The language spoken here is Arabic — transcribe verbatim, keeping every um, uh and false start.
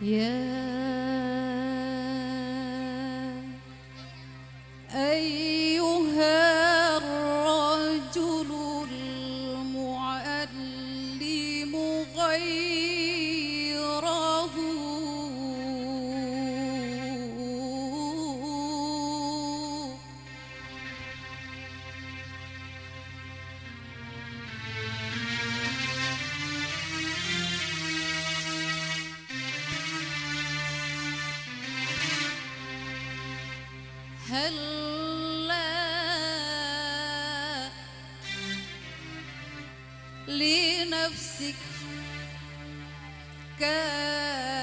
يا أيها الرجل المعلم غيره هلا لنفسك كان